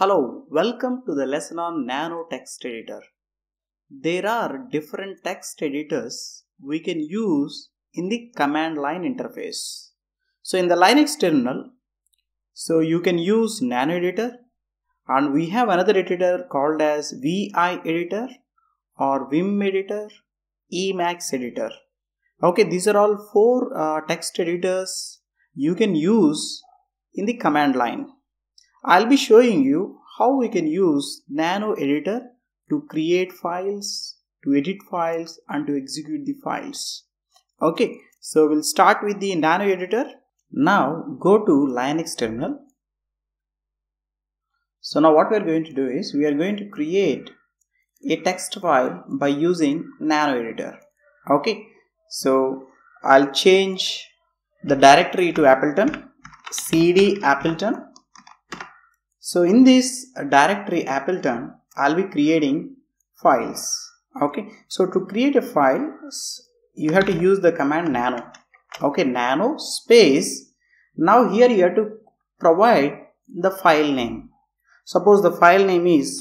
Hello, welcome to the lesson on Nano text editor. There are different text editors we can use in the command line interface. So in the Linux terminal, so you can use Nano editor, and we have another editor called as VI editor or Vim editor, Emacs editor. Okay, these are all four text editors you can use in the command line. I'll be showing you how we can use Nano editor to create files, to edit files, and to execute the files. Okay, so we'll start with the Nano editor. Now go to Linux terminal. So now what we're going to do is we are going to create a text file by using Nano editor. Okay, so I'll change the directory to Appleton, cd Appleton. So in this directory Appleton, I'll be creating files. Okay, so to create a file, you have to use the command nano. Okay, nano space. Now here you have to provide the file name. Suppose the file name is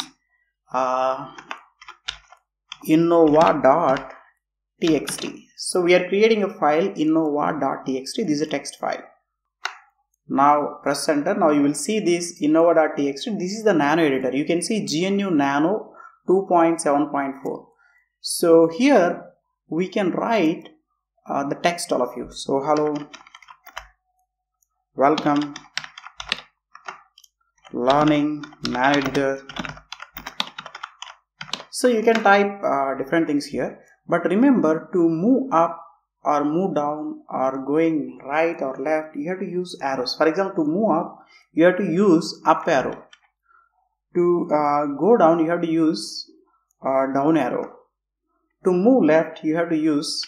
Innova.txt. So we are creating a file Innova.txt. This is a text file. Now press enter. Now you will see this Innova.txt. This is the Nano editor. You can see GNU nano 2.7.4. So here we can write the text, all of you. So hello, welcome, learning Nano editor. So you can type different things here, but remember to move up or move down or going right or left, you have to use arrows. For example, to move up, you have to use up arrow. To go down, you have to use down arrow. To move left, you have to use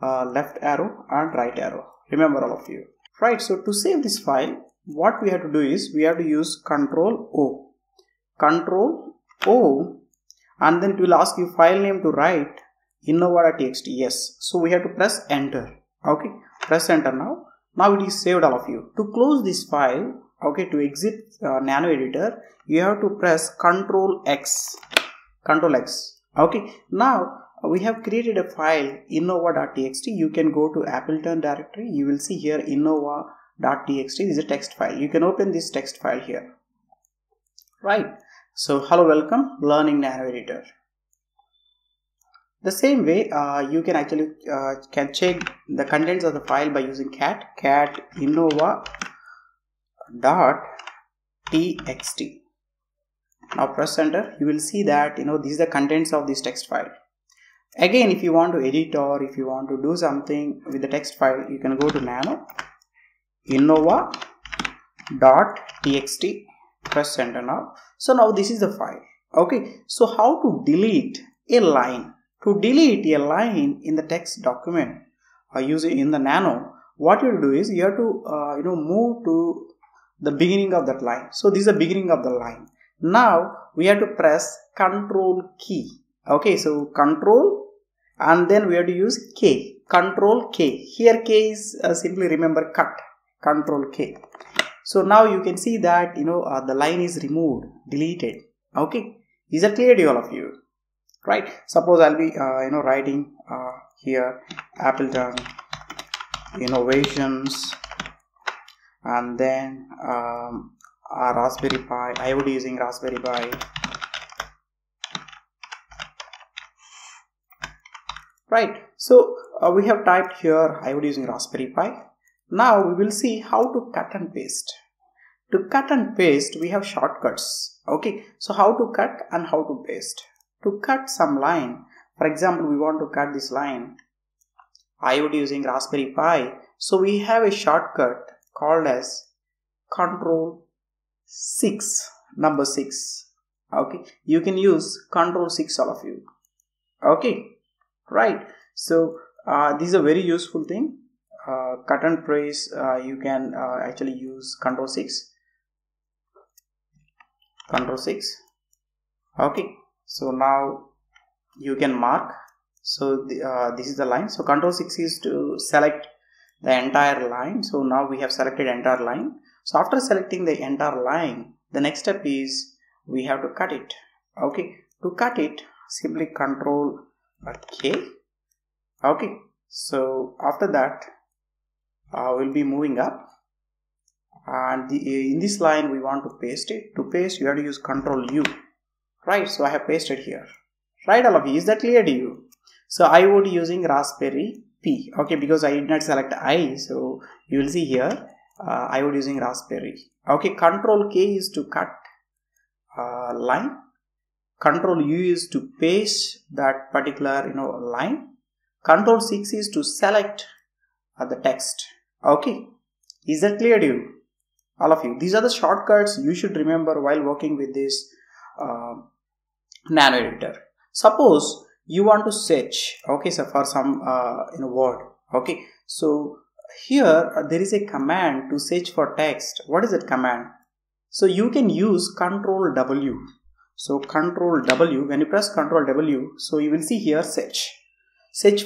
left arrow and right arrow. Remember, all of you. Right, so to save this file, what we have to do is we have to use Control O, and then it will ask you file name to write. Innova.txt, yes. So we have to press enter. Okay, press enter now. Now it is saved, all of you. To close this file, okay, to exit Nano editor, you have to press Control X. Okay, now we have created a file Innova.txt. You can go to Appleton directory. You will see here Innova.txt is a text file. You can open this text file here. Right. So hello, welcome, learning Nano editor. The same way, you can actually can check the contents of the file by using cat innova.txt. Now press enter. You will see that these are the contents of this text file. Again, if you want to edit or if you want to do something with the text file, you can go to nano innova.txt. Press enter now. So now this is the file. Okay. So how to delete a line? To delete a line in the text document or using in the nano, what you do is you have to move to the beginning of that line. So this is the beginning of the line. Now we have to press Control key. Okay, so Control and then we have to use K. Control K. Here K is simply remember cut. Control K. So now you can see that the line is removed, deleted. Okay, is that clear to all of you? Right, suppose I'll be writing here Appleton Innovations and then Raspberry Pi. I would be using Raspberry Pi. Right, so we have typed here I would be using Raspberry Pi. Now we will see how to cut and paste. To cut and paste we have shortcuts. Okay, so how to cut and how to paste. To cut some line, for example, we want to cut this line. I would be using Raspberry Pi. So we have a shortcut called as Control 6, number 6. Okay, you can use Control 6, all of you. Okay, right. So this is a very useful thing. Cut and paste. You can actually use Control 6. Control 6. Okay. So now you can mark. So this is the line. So Control 6 is to select the entire line. So now we have selected entire line. So after selecting the entire line, the next step is we have to cut it. Okay, to cut it, simply Control K. Okay, so after that we'll be moving up, and in this line we want to paste it. To paste, you have to use Control U, right? So I have pasted here, right? All of you, is that clear to you? So I would using Raspberry P, okay, because I did not select I, so you will see here I would using Raspberry. Okay, Control K is to cut line, Control U is to paste that particular line, Control 6 is to select the text. Okay, is that clear to you, all of you? These are the shortcuts you should remember while working with this nano editor. Suppose you want to search, okay, so for some word. Okay, so here there is a command to search for text. What is that command? So you can use Control W. So Control W, when you press Control W, so you will see here search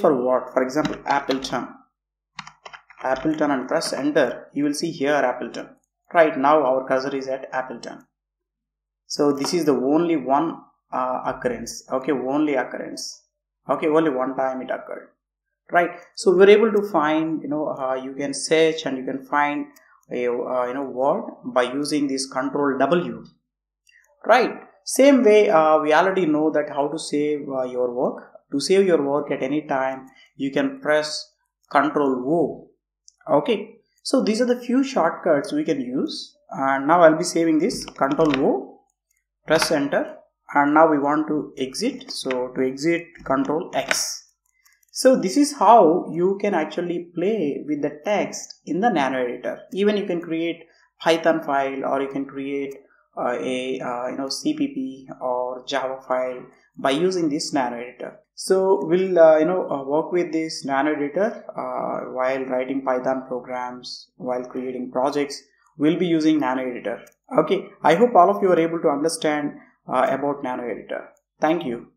for what? For example, Appleton, and press enter. You will see here Appleton. Right now our cursor is at Appleton. So this is the only one occurrence, okay, only one time it occurred, right? So we're able to find, you can search and you can find a word by using this Control W, right? Same way we already know that how to save your work. To save your work at any time, you can press Control O. Okay, so these are the few shortcuts we can use. And now I'll be saving this, Control O, press enter, and now we want to exit. So to exit, Control X. So this is how you can actually play with the text in the nano editor. Even you can create Python file, or you can create CPP or Java file by using this nano editor. So we'll work with this nano editor while writing Python programs, while creating projects. We'll be using nano editor. Okay, I hope all of you are able to understand about nano editor. Thank you.